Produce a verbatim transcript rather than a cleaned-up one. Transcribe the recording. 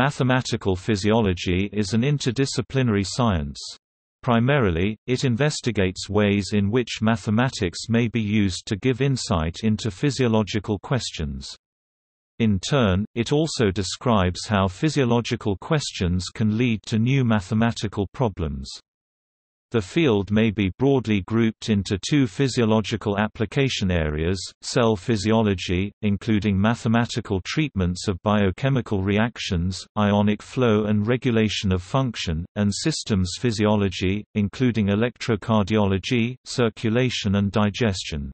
Mathematical physiology is an interdisciplinary science. Primarily, it investigates ways in which mathematics may be used to give insight into physiological questions. In turn, it also describes how physiological questions can lead to new mathematical problems. The field may be broadly grouped into two physiological application areas: cell physiology, including mathematical treatments of biochemical reactions, ionic flow and regulation of function, and systems physiology, including electrocardiology, circulation and digestion.